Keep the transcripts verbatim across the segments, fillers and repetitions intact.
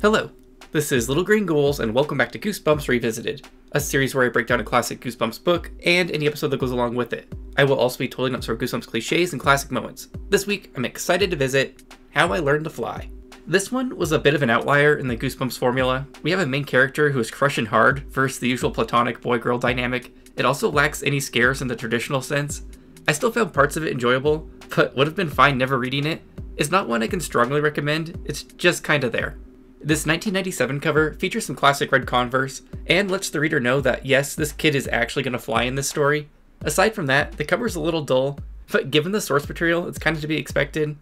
Hello, this is Little Green Ghouls, and welcome back to Goosebumps Revisited, a series where I break down a classic Goosebumps book and any episode that goes along with it. I will also be totally not sort of Goosebumps cliches and classic moments. This week, I'm excited to visit How I Learned to Fly. This one was a bit of an outlier in the Goosebumps formula. We have a main character who is crushing hard versus the usual platonic boy-girl dynamic. It also lacks any scares in the traditional sense. I still found parts of it enjoyable, but would have been fine never reading it. It's not one I can strongly recommend, it's just kinda there. This nineteen ninety-seven cover features some classic red Converse, and lets the reader know that yes, this kid is actually going to fly in this story. Aside from that, the cover's a little dull, but given the source material, it's kind of to be expected.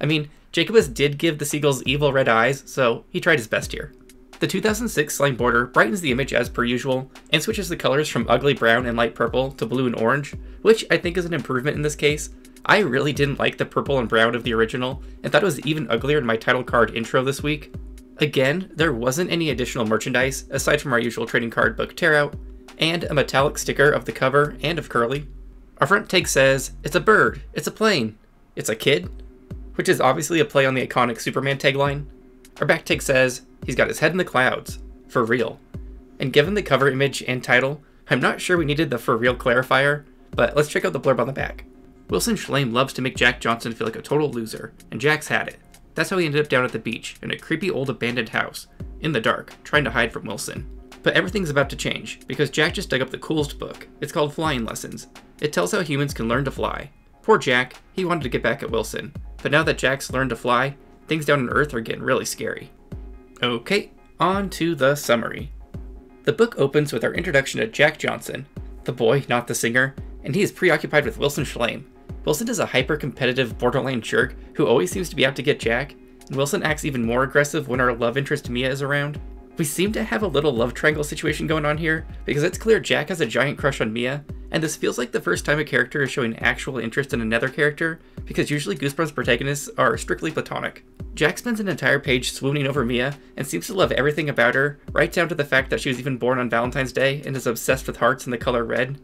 I mean, Jacobus did give the seagulls evil red eyes, so he tried his best here. The two thousand six slime border brightens the image as per usual, and switches the colors from ugly brown and light purple to blue and orange, which I think is an improvement in this case. I really didn't like the purple and brown of the original, and thought it was even uglier in my title card intro this week. Again, there wasn't any additional merchandise, aside from our usual trading card book tear-out, and a metallic sticker of the cover and of Curly. Our front take says, "It's a bird, it's a plane, it's a kid," which is obviously a play on the iconic Superman tagline. Our back take says, "He's got his head in the clouds, for real." And given the cover image and title, I'm not sure we needed the for real clarifier, but let's check out the blurb on the back. "Wilson Schlaim loves to make Jack Johnson feel like a total loser, and Jack's had it. That's how he ended up down at the beach, in a creepy old abandoned house, in the dark, trying to hide from Wilson. But everything's about to change, because Jack just dug up the coolest book. It's called Flying Lessons. It tells how humans can learn to fly. Poor Jack, he wanted to get back at Wilson. But now that Jack's learned to fly, things down on Earth are getting really scary." Okay, on to the summary. The book opens with our introduction to Jack Johnson, the boy, not the singer, and he is preoccupied with Wilson Schlaim. Wilson is a hyper-competitive borderline jerk who always seems to be out to get Jack, and Wilson acts even more aggressive when our love interest Mia is around. We seem to have a little love triangle situation going on here, because it's clear Jack has a giant crush on Mia, and this feels like the first time a character is showing actual interest in another character, because usually Goosebumps protagonists are strictly platonic. Jack spends an entire page swooning over Mia, and seems to love everything about her, right down to the fact that she was even born on Valentine's Day and is obsessed with hearts and the color red.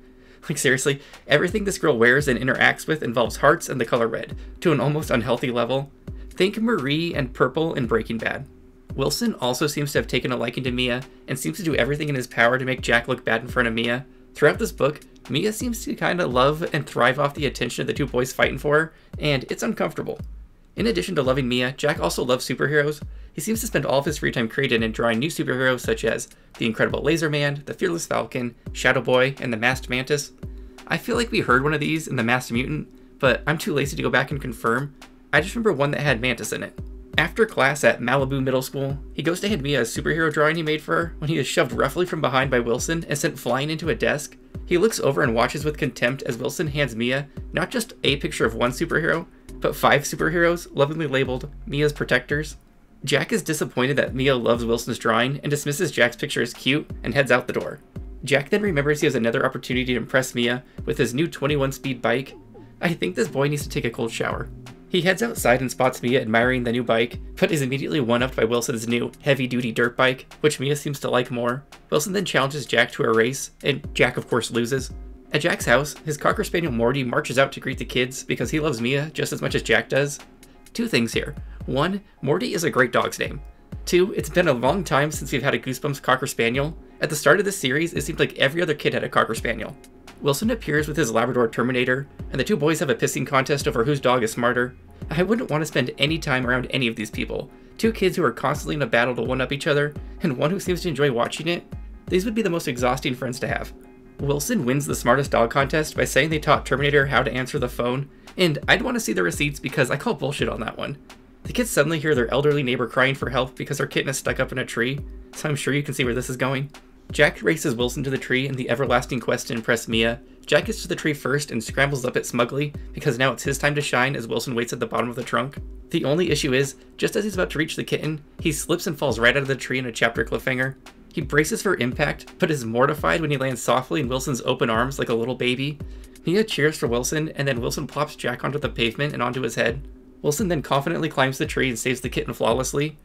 Like seriously, everything this girl wears and interacts with involves hearts and the color red, to an almost unhealthy level. Think Marie and Purple in Breaking Bad. Wilson also seems to have taken a liking to Mia, and seems to do everything in his power to make Jack look bad in front of Mia. Throughout this book, Mia seems to kinda love and thrive off the attention of the two boys fighting for her, and it's uncomfortable. In addition to loving Mia, Jack also loves superheroes. He seems to spend all of his free time creating and drawing new superheroes such as The Incredible Laser Man, The Fearless Falcon, Shadow Boy, and The Masked Mantis. I feel like we heard one of these in The Masked Mutant, but I'm too lazy to go back and confirm. I just remember one that had Mantis in it. After class at Malibu Middle School, he goes to hand Mia a superhero drawing he made for her when he is shoved roughly from behind by Wilson and sent flying into a desk. He looks over and watches with contempt as Wilson hands Mia not just a picture of one superhero, but five superheroes, lovingly labeled Mia's protectors. Jack is disappointed that Mia loves Wilson's drawing and dismisses Jack's picture as cute and heads out the door. Jack then remembers he has another opportunity to impress Mia with his new twenty-one speed bike. I think this boy needs to take a cold shower. He heads outside and spots Mia admiring the new bike, but is immediately one-upped by Wilson's new heavy-duty dirt bike, which Mia seems to like more. Wilson then challenges Jack to a race, and Jack of course loses. At Jack's house, his Cocker Spaniel Morty marches out to greet the kids because he loves Mia just as much as Jack does. Two things here. One, Morty is a great dog's name. Two, it's been a long time since we've had a Goosebumps Cocker Spaniel. At the start of this series, it seemed like every other kid had a Cocker Spaniel. Wilson appears with his Labrador Terminator, and the two boys have a pissing contest over whose dog is smarter. I wouldn't want to spend any time around any of these people. Two kids who are constantly in a battle to one-up each other, and one who seems to enjoy watching it. These would be the most exhausting friends to have. Wilson wins the smartest dog contest by saying they taught Terminator how to answer the phone, and I'd want to see the receipts because I call bullshit on that one. The kids suddenly hear their elderly neighbor crying for help because their kitten is stuck up in a tree, so I'm sure you can see where this is going. Jack races Wilson to the tree in the everlasting quest to impress Mia. Jack gets to the tree first and scrambles up it smugly, because now it's his time to shine as Wilson waits at the bottom of the trunk. The only issue is, just as he's about to reach the kitten, he slips and falls right out of the tree in a chapter cliffhanger. He braces for impact, but is mortified when he lands softly in Wilson's open arms like a little baby. Mia cheers for Wilson, and then Wilson plops Jack onto the pavement and onto his head. Wilson then confidently climbs the tree and saves the kitten flawlessly.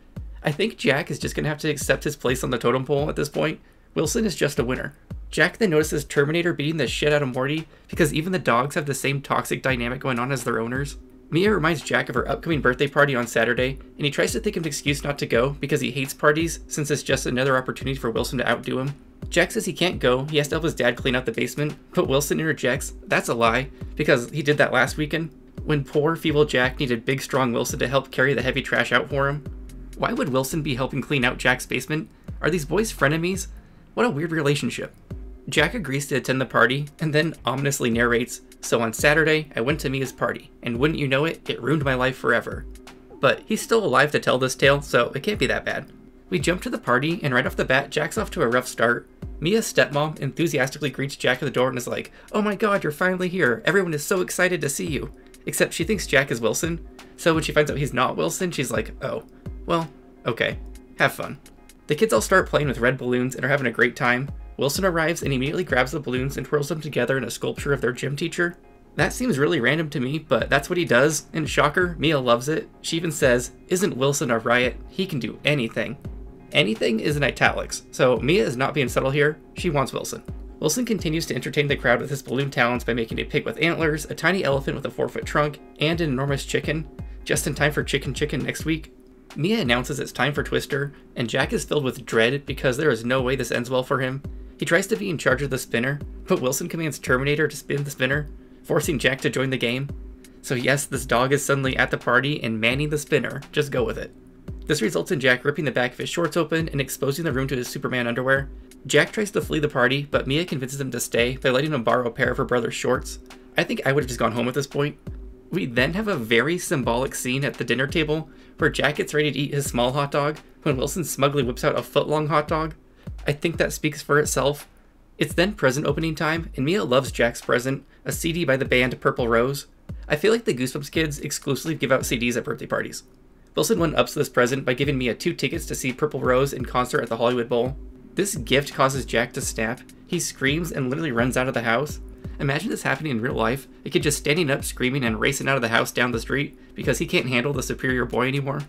I think Jack is just going to have to accept his place on the totem pole at this point. Wilson is just a winner. Jack then notices Terminator beating the shit out of Morty because even the dogs have the same toxic dynamic going on as their owners. Mia reminds Jack of her upcoming birthday party on Saturday, and he tries to think of an excuse not to go because he hates parties since it's just another opportunity for Wilson to outdo him. Jack says he can't go, he has to help his dad clean out the basement, but Wilson interjects that's a lie because he did that last weekend when poor feeble Jack needed big strong Wilson to help carry the heavy trash out for him. Why would Wilson be helping clean out Jack's basement? Are these boys frenemies? What a weird relationship. Jack agrees to attend the party and then ominously narrates, so on Saturday, I went to Mia's party, and wouldn't you know it, it ruined my life forever. But he's still alive to tell this tale, so it can't be that bad. We jump to the party, and right off the bat, Jack's off to a rough start. Mia's stepmom enthusiastically greets Jack at the door and is like, oh my god, you're finally here, everyone is so excited to see you. Except she thinks Jack is Wilson, so when she finds out he's not Wilson, she's like, oh, well, okay, have fun. The kids all start playing with red balloons and are having a great time. Wilson arrives and immediately grabs the balloons and twirls them together in a sculpture of their gym teacher. That seems really random to me, but that's what he does, and shocker, Mia loves it. She even says, isn't Wilson a riot? He can do anything. Anything is in italics, so Mia is not being subtle here, she wants Wilson. Wilson continues to entertain the crowd with his balloon talents by making a pig with antlers, a tiny elephant with a four-foot trunk, and an enormous chicken, just in time for Chicken Chicken next week. Mia announces it's time for Twister, and Jack is filled with dread because there is no way this ends well for him. He tries to be in charge of the spinner, but Wilson commands Terminator to spin the spinner, forcing Jack to join the game. So yes, this dog is suddenly at the party and manning the spinner, just go with it. This results in Jack ripping the back of his shorts open and exposing the room to his Superman underwear. Jack tries to flee the party, but Mia convinces him to stay by letting him borrow a pair of her brother's shorts. I think I would have just gone home at this point. We then have a very symbolic scene at the dinner table where Jack gets ready to eat his small hot dog when Wilson smugly whips out a foot-long hot dog. I think that speaks for itself. It's then present opening time, and Mia loves Jack's present, a C D by the band Purple Rose. I feel like the Goosebumps kids exclusively give out C Ds at birthday parties. Wilson one-ups this present by giving Mia two tickets to see Purple Rose in concert at the Hollywood Bowl. This gift causes Jack to snap. He screams and literally runs out of the house. Imagine this happening in real life, a kid just standing up screaming and racing out of the house down the street because he can't handle the superior boy anymore.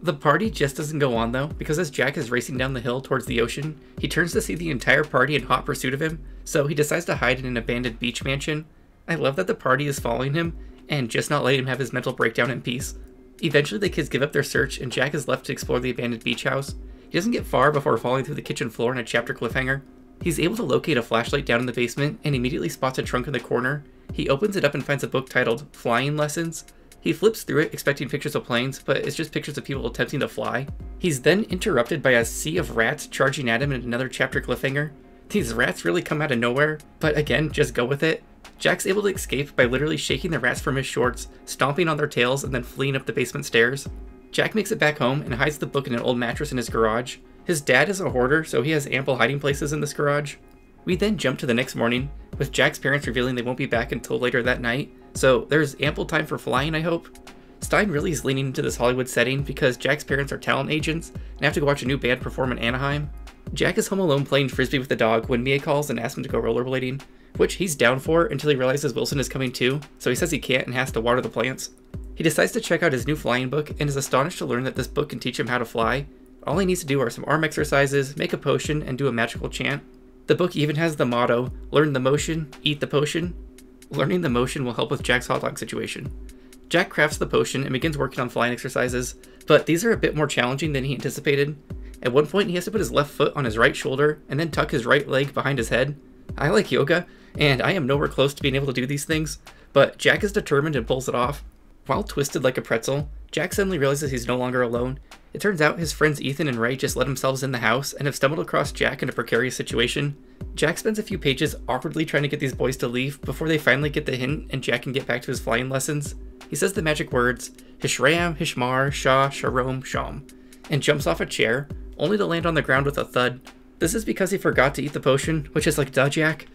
The party just doesn't go on though, because as Jack is racing down the hill towards the ocean, he turns to see the entire party in hot pursuit of him, so he decides to hide in an abandoned beach mansion. I love that the party is following him and just not letting him have his mental breakdown in peace. Eventually the kids give up their search and Jack is left to explore the abandoned beach house. He doesn't get far before falling through the kitchen floor in a chapter cliffhanger. He's able to locate a flashlight down in the basement and immediately spots a trunk in the corner. He opens it up and finds a book titled Flying Lessons. He flips through it expecting pictures of planes, but it's just pictures of people attempting to fly. He's then interrupted by a sea of rats charging at him in another chapter cliffhanger. These rats really come out of nowhere, but again, just go with it. Jack's able to escape by literally shaking the rats from his shorts, stomping on their tails, and then fleeing up the basement stairs. Jack makes it back home and hides the book in an old mattress in his garage. His dad is a hoarder, so he has ample hiding places in this garage. We then jump to the next morning, with Jack's parents revealing they won't be back until later that night, so there's ample time for flying, I hope. Stein really is leaning into this Hollywood setting because Jack's parents are talent agents and have to go watch a new band perform in Anaheim. Jack is home alone playing frisbee with the dog when Mia calls and asks him to go rollerblading, which he's down for until he realizes Wilson is coming too, so he says he can't and has to water the plants. He decides to check out his new flying book and is astonished to learn that this book can teach him how to fly. All he needs to do are some arm exercises, make a potion, and do a magical chant. The book even has the motto, learn the motion, eat the potion. Learning the motion will help with Jack's hot dog situation. Jack crafts the potion and begins working on flying exercises, but these are a bit more challenging than he anticipated. At one point, he has to put his left foot on his right shoulder and then tuck his right leg behind his head. I like yoga, and I am nowhere close to being able to do these things, but Jack is determined and pulls it off. While twisted like a pretzel, Jack suddenly realizes he's no longer alone. It turns out his friends Ethan and Ray just let themselves in the house and have stumbled across Jack in a precarious situation. Jack spends a few pages awkwardly trying to get these boys to leave before they finally get the hint and Jack can get back to his flying lessons. He says the magic words, Hishram, Hishmar, Shah, Sharom, Sham, and jumps off a chair, only to land on the ground with a thud. This is because he forgot to eat the potion, which is like duh, Jack.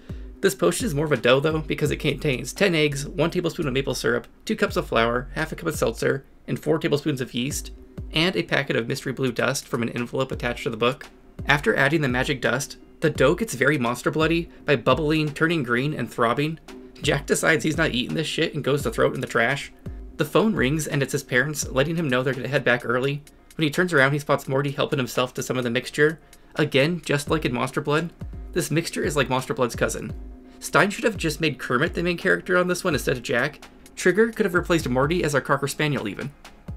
This potion is more of a dough though, because it contains ten eggs, one tablespoon of maple syrup, two cups of flour, half a cup of seltzer, and four tablespoons of yeast, and a packet of mystery blue dust from an envelope attached to the book. After adding the magic dust, the dough gets very Monster Bloody by bubbling, turning green, and throbbing. Jack decides he's not eating this shit and goes to throw it in the trash. The phone rings and it's his parents letting him know they're gonna head back early. When he turns around, he spots Morty helping himself to some of the mixture. Again, just like in Monster Blood, this mixture is like Monster Blood's cousin. Stein should have just made Kermit the main character on this one instead of Jack. Trigger could have replaced Morty as our Cocker Spaniel even.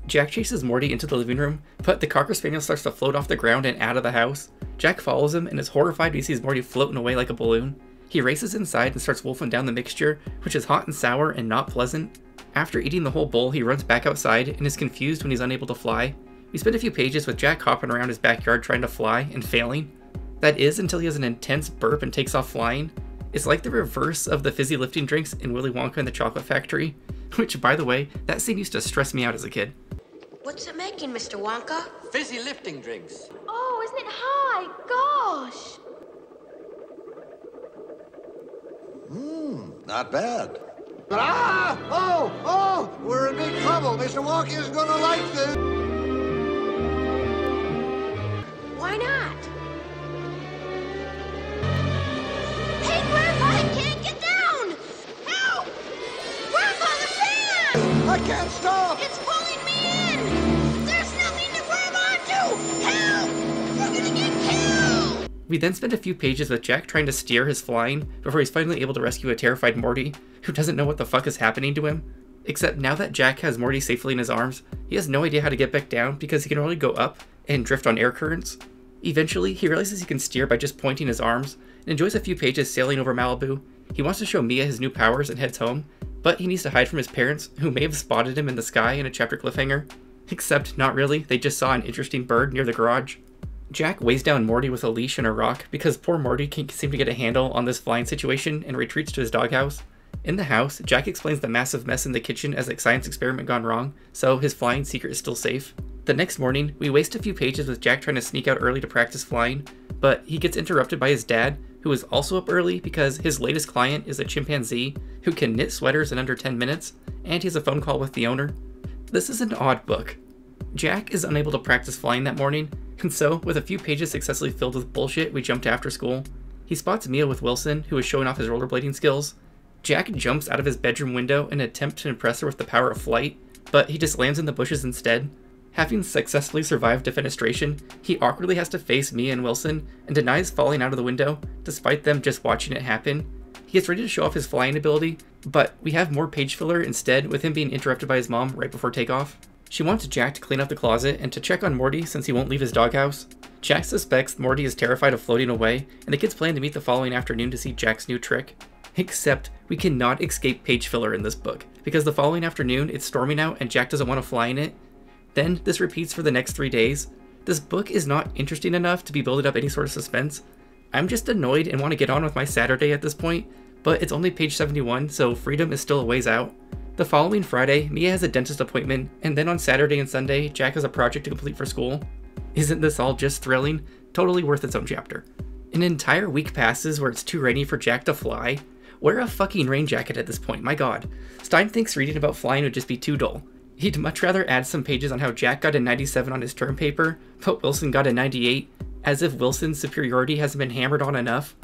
Jack chases Morty into the living room, but the Cocker Spaniel starts to float off the ground and out of the house. Jack follows him and is horrified when he sees Morty floating away like a balloon. He races inside and starts wolfing down the mixture, which is hot and sour and not pleasant. After eating the whole bowl, he runs back outside and is confused when he's unable to fly. We spend a few pages with Jack hopping around his backyard trying to fly and failing. That is until he has an intense burp and takes off flying. It's like the reverse of the fizzy lifting drinks in Willy Wonka and the Chocolate Factory, which, by the way, that scene used to stress me out as a kid. What's it making, Mister Wonka? Fizzy lifting drinks. Oh, isn't it high? Gosh! Mmm, not bad. Ah! Oh! Oh! We're in big trouble. Mister Wonka isn't gonna like this. Why not? Hey, Grandpa! I can't get down! Help! Grandpa, the fan! I can't stop! It's pulling me in! There's nothing to grab onto! Help! We're gonna get killed! We then spend a few pages with Jack trying to steer his flying before he's finally able to rescue a terrified Morty, who doesn't know what the fuck is happening to him. Except now that Jack has Morty safely in his arms, he has no idea how to get back down because he can only go up and drift on air currents. Eventually, he realizes he can steer by just pointing his arms, and enjoys a few pages sailing over Malibu. He wants to show Mia his new powers and heads home, but he needs to hide from his parents, who may have spotted him in the sky in a chapter cliffhanger. Except, not really, they just saw an interesting bird near the garage. Jack weighs down Morty with a leash and a rock because poor Morty can't seem to get a handle on this flying situation and retreats to his doghouse. In the house, Jack explains the massive mess in the kitchen as a science experiment gone wrong, so his flying secret is still safe. The next morning, we waste a few pages with Jack trying to sneak out early to practice flying, but he gets interrupted by his dad, who is also up early because his latest client is a chimpanzee who can knit sweaters in under ten minutes, and he has a phone call with the owner. This is an odd book. Jack is unable to practice flying that morning, and so, with a few pages successfully filled with bullshit, we jump to after school. He spots Mia with Wilson, who is showing off his rollerblading skills. Jack jumps out of his bedroom window in an attempt to impress her with the power of flight, but he just lands in the bushes instead. Having successfully survived defenestration, he awkwardly has to face Mia and Wilson and denies falling out of the window, despite them just watching it happen. He is ready to show off his flying ability, but we have more page filler instead, with him being interrupted by his mom right before takeoff. She wants Jack to clean up the closet and to check on Morty since he won't leave his doghouse. Jack suspects Morty is terrified of floating away, and the kids plan to meet the following afternoon to see Jack's new trick. Except, we cannot escape page filler in this book, because the following afternoon it's storming out and Jack doesn't want to fly in it. Then, this repeats for the next three days. This book is not interesting enough to be building up any sort of suspense. I'm just annoyed and want to get on with my Saturday at this point, but it's only page seventy-one, so freedom is still a ways out. The following Friday, Mia has a dentist appointment, and then on Saturday and Sunday, Jack has a project to complete for school. Isn't this all just thrilling? Totally worth its own chapter. An entire week passes where it's too rainy for Jack to fly. Wear a fucking rain jacket at this point, my god. Stein thinks reading about flying would just be too dull. He'd much rather add some pages on how Jack got a ninety-seven on his term paper, but Wilson got a ninety-eight, as if Wilson's superiority hasn't been hammered on enough.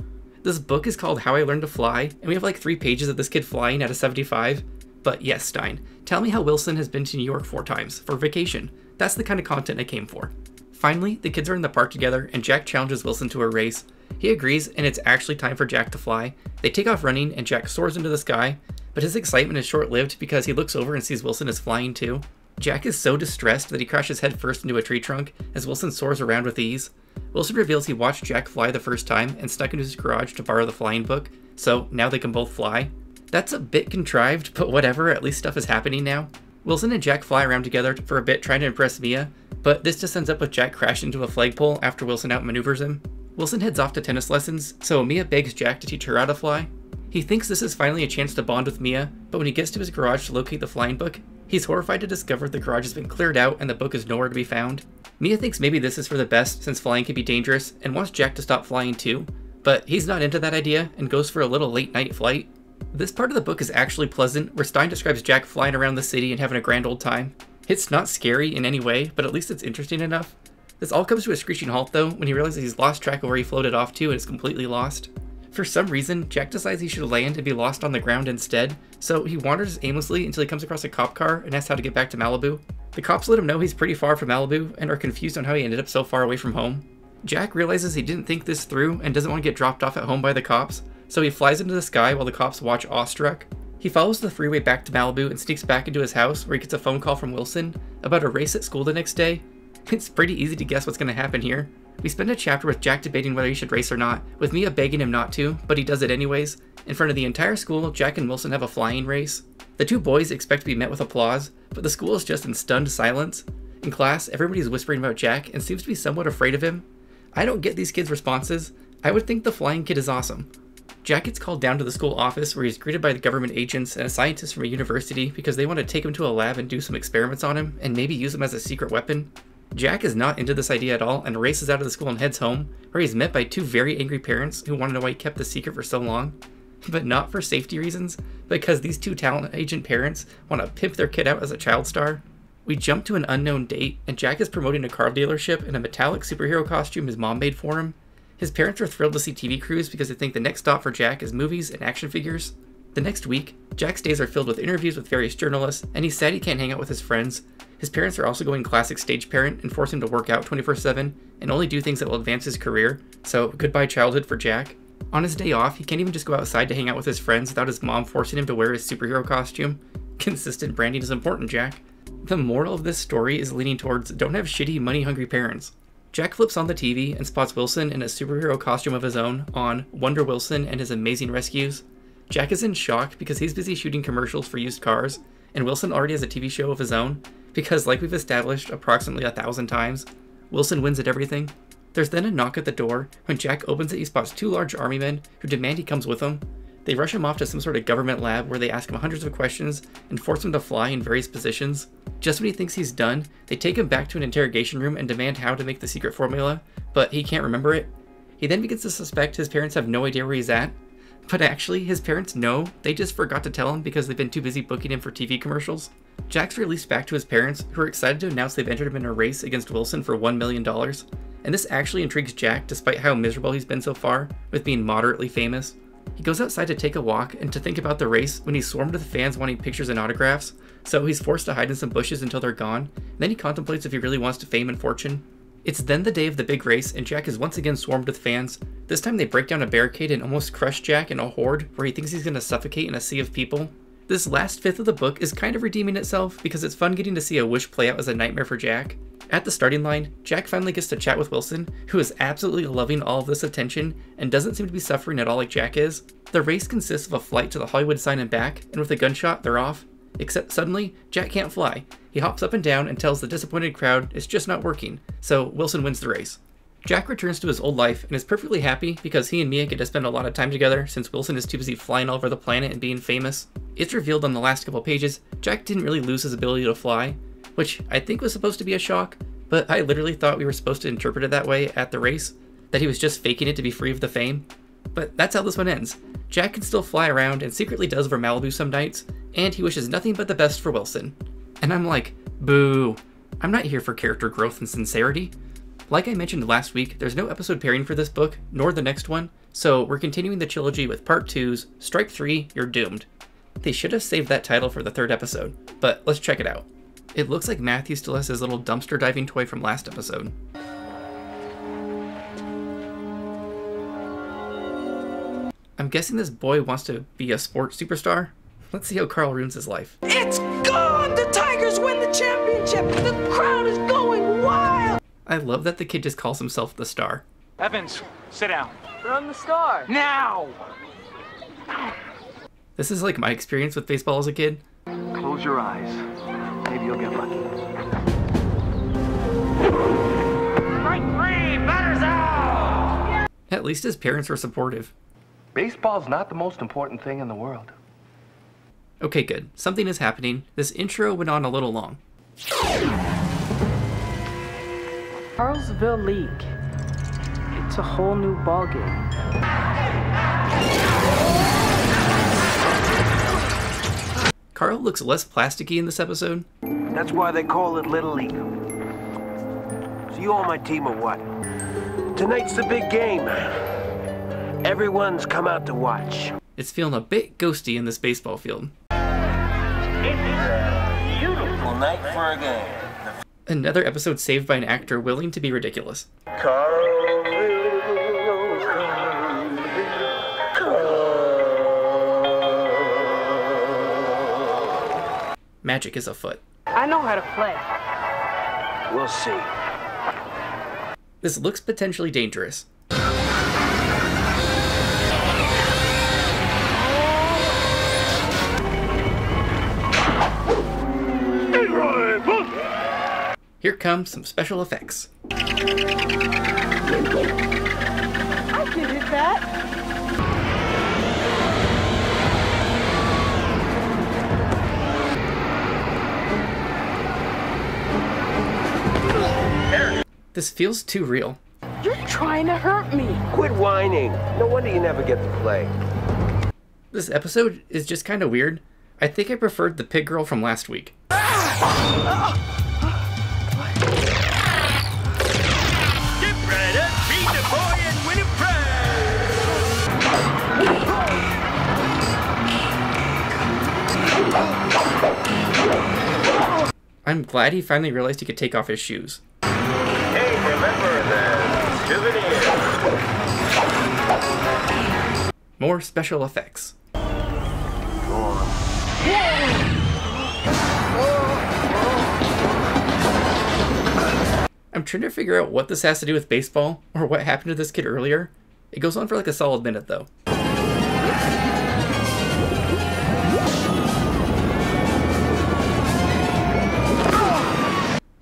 This book is called How I Learned to Fly, and we have like three pages of this kid flying at a seventy-five. But yes, Stein, tell me how Wilson has been to New York four times, for vacation. That's the kind of content I came for. Finally, the kids are in the park together, and Jack challenges Wilson to a race. He agrees, and it's actually time for Jack to fly. They take off running, and Jack soars into the sky, but his excitement is short-lived because he looks over and sees Wilson is flying too. Jack is so distressed that he crashes headfirst into a tree trunk as Wilson soars around with ease. Wilson reveals he watched Jack fly the first time and snuck into his garage to borrow the flying book, so now they can both fly. That's a bit contrived, but whatever, at least stuff is happening now. Wilson and Jack fly around together for a bit trying to impress Mia, but this just ends up with Jack crashing into a flagpole after Wilson outmaneuvers him. Wilson heads off to tennis lessons, so Mia begs Jack to teach her how to fly. He thinks this is finally a chance to bond with Mia, but when he gets to his garage to locate the flying book, he's horrified to discover the garage has been cleared out and the book is nowhere to be found. Mia thinks maybe this is for the best since flying can be dangerous and wants Jack to stop flying too, but he's not into that idea and goes for a little late night flight. This part of the book is actually pleasant, where Stein describes Jack flying around the city and having a grand old time. It's not scary in any way, but at least it's interesting enough. This all comes to a screeching halt though, when he realizes he's lost track of where he floated off to and is completely lost. For some reason, Jack decides he should land and be lost on the ground instead, so he wanders aimlessly until he comes across a cop car and asks how to get back to Malibu. The cops let him know he's pretty far from Malibu and are confused on how he ended up so far away from home. Jack realizes he didn't think this through and doesn't want to get dropped off at home by the cops, so he flies into the sky while the cops watch awestruck. He follows the freeway back to Malibu and sneaks back into his house, where he gets a phone call from Wilson about a race at school the next day. It's pretty easy to guess what's going to happen here. We spend a chapter with Jack debating whether he should race or not, with Mia begging him not to, but he does it anyways. In front of the entire school, Jack and Wilson have a flying race. The two boys expect to be met with applause, but the school is just in stunned silence. In class, everybody's whispering about Jack and seems to be somewhat afraid of him. I don't get these kids' responses. I would think the flying kid is awesome. Jack gets called down to the school office, where he's greeted by the government agents and a scientist from a university because they want to take him to a lab and do some experiments on him and maybe use him as a secret weapon. Jack is not into this idea at all and races out of the school and heads home, where he's met by two very angry parents who want to know why he kept the secret for so long. But not for safety reasons, because these two talent agent parents want to pimp their kid out as a child star. We jump to an unknown date, and Jack is promoting a car dealership in a metallic superhero costume his mom made for him. His parents are thrilled to see T V crews because they think the next stop for Jack is movies and action figures. The next week, Jack's days are filled with interviews with various journalists, and he's sad he can't hang out with his friends. His parents are also going classic stage parent and force him to work out twenty-four seven and only do things that will advance his career, so goodbye childhood for Jack. On his day off, he can't even just go outside to hang out with his friends without his mom forcing him to wear his superhero costume. Consistent branding is important, Jack. The moral of this story is leaning towards don't have shitty, money-hungry parents. Jack flips on the T V and spots Wilson in a superhero costume of his own on Wonder Wilson and His Amazing Rescues. Jack is in shock because he's busy shooting commercials for used cars, and Wilson already has a T V show of his own, because like we've established approximately a thousand times, Wilson wins at everything. There's then a knock at the door. When Jack opens it, he spots two large army men who demand he comes with them. They rush him off to some sort of government lab where they ask him hundreds of questions and force him to fly in various positions. Just when he thinks he's done, they take him back to an interrogation room and demand how to make the secret formula, but he can't remember it. He then begins to suspect his parents have no idea where he's at, but actually his parents know, they just forgot to tell him because they've been too busy booking him for T V commercials. Jack's released back to his parents, who are excited to announce they've entered him in a race against Wilson for one million dollars. And this actually intrigues Jack despite how miserable he's been so far with being moderately famous. He goes outside to take a walk and to think about the race when he's swarmed with fans wanting pictures and autographs, so he's forced to hide in some bushes until they're gone, and then he contemplates if he really wants to fame and fortune. It's then the day of the big race, and Jack is once again swarmed with fans. This time they break down a barricade and almost crush Jack in a horde where he thinks he's going to suffocate in a sea of people. This last fifth of the book is kind of redeeming itself because it's fun getting to see a wish play out as a nightmare for Jack. At the starting line, Jack finally gets to chat with Wilson, who is absolutely loving all of this attention and doesn't seem to be suffering at all like Jack is. The race consists of a flight to the Hollywood sign and back, and with a gunshot, they're off. Except suddenly, Jack can't fly. He hops up and down and tells the disappointed crowd it's just not working, so Wilson wins the race. Jack returns to his old life and is perfectly happy because he and Mia get to spend a lot of time together since Wilson is too busy flying all over the planet and being famous. It's revealed on the last couple pages, Jack didn't really lose his ability to fly, which I think was supposed to be a shock, but I literally thought we were supposed to interpret it that way at the race, that he was just faking it to be free of the fame. But that's how this one ends. Jack can still fly around and secretly does over Malibu some nights, and he wishes nothing but the best for Wilson. And I'm like, boo. I'm not here for character growth and sincerity. Like I mentioned last week, there's no episode pairing for this book, nor the next one, so we're continuing the trilogy with part two's Strike three, You're Doomed. They should have saved that title for the third episode, but let's check it out. It looks like Matthew still has his little dumpster diving toy from last episode. I'm guessing this boy wants to be a sports superstar. Let's see how Carl ruins his life. It's gone! The Tigers win the championship! The crowd is going wild! I love that the kid just calls himself the Star. Evans, sit down. But I'm the Star. Now! This is like my experience with baseball as a kid. Close your eyes. Maybe you'll get lucky. Strike three, batters out! At least his parents were supportive. Baseball's not the most important thing in the world. Okay, good. Something is happening. This intro went on a little long. Charlesville League. It's a whole new ballgame. Carl looks less plasticky in this episode. That's why they call it Little League. So you on my team or what? Tonight's the big game. Everyone's come out to watch. It's feeling a bit ghosty in this baseball field. It's a beautiful night for a game. Another episode saved by an actor willing to be ridiculous. Carl. Magic is afoot. I know how to play. We'll see. This looks potentially dangerous. Here comes some special effects. I can hit that. This feels too real. You're trying to hurt me. Quit whining. No wonder you never get to play. This episode is just kind of weird. I think I preferred the pig girl from last week. I'm glad he finally realized he could take off his shoes. Hey, remember the souvenir. More special effects. I'm trying to figure out what this has to do with baseball, or what happened to this kid earlier. It goes on for like a solid minute though.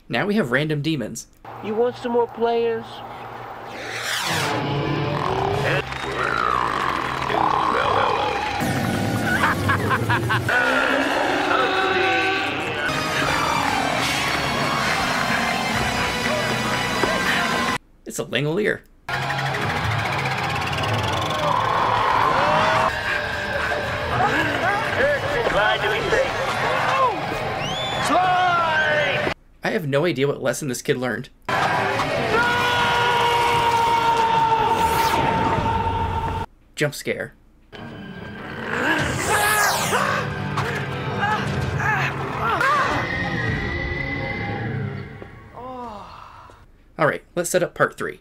Now we have random demons. You want some more players? It's a Langolier. I have no idea what lesson this kid learned. No! Jump scare. Alright, let's set up part three.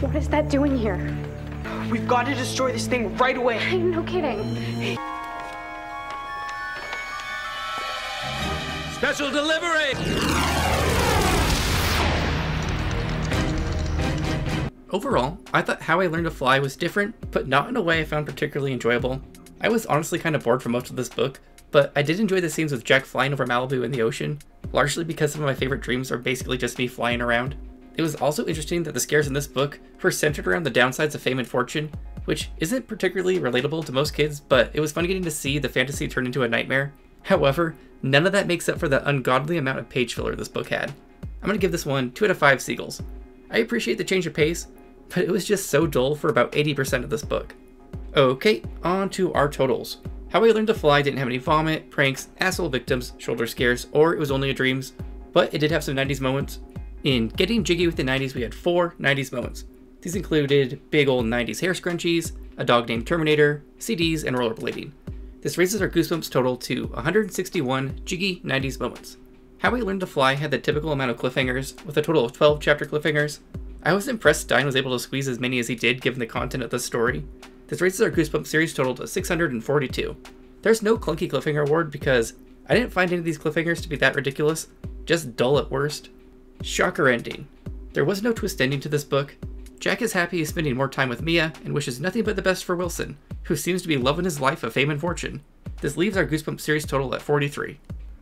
What is that doing here? We've got to destroy this thing right away. I'm no kidding. Special delivery! Overall, I thought How I Learned to Fly was different, but not in a way I found particularly enjoyable. I was honestly kind of bored for most of this book, but I did enjoy the scenes with Jack flying over Malibu in the ocean, largely because some of my favorite dreams are basically just me flying around. It was also interesting that the scares in this book were centered around the downsides of fame and fortune, which isn't particularly relatable to most kids, but it was fun getting to see the fantasy turn into a nightmare. However, none of that makes up for the ungodly amount of page filler this book had. I'm going to give this one two out of five seagulls. I appreciate the change of pace, but it was just so dull for about eighty percent of this book. Okay, on to our totals. How I Learned to Fly didn't have any vomit, pranks, asshole victims, shoulder scares, or it was only a dreams, but it did have some nineties moments. In Getting Jiggy with the nineties, we had four nineties moments. These included big old nineties hair scrunchies, a dog named Terminator, C Ds, and rollerblading. This raises our Goosebumps total to one hundred sixty-one jiggy nineties moments. How I Learned to Fly had the typical amount of cliffhangers, with a total of twelve chapter cliffhangers. I was impressed Stein was able to squeeze as many as he did given the content of the story. This raises our Goosebumps series total to six hundred forty-two. There's no clunky cliffhanger award because I didn't find any of these cliffhangers to be that ridiculous, just dull at worst. Shocker ending. There was no twist ending to this book. Jack is happy he's spending more time with Mia and wishes nothing but the best for Wilson, who seems to be loving his life of fame and fortune. This leaves our Goosebumps series total at forty-three.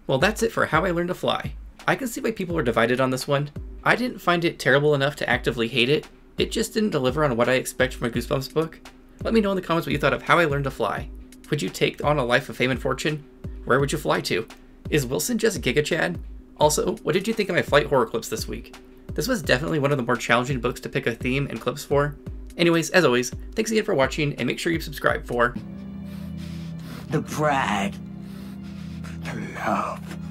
Well, that's it for How I Learned to Fly. I can see why people are divided on this one. I didn't find it terrible enough to actively hate it. It just didn't deliver on what I expect from a Goosebumps book. Let me know in the comments what you thought of How I Learned to Fly. Would you take on a life of fame and fortune? Where would you fly to? Is Wilson just Giga Chad? Also, what did you think of my flight horror clips this week? This was definitely one of the more challenging books to pick a theme and clips for. Anyways, as always, thanks again for watching, and make sure you subscribe for the pride, the love.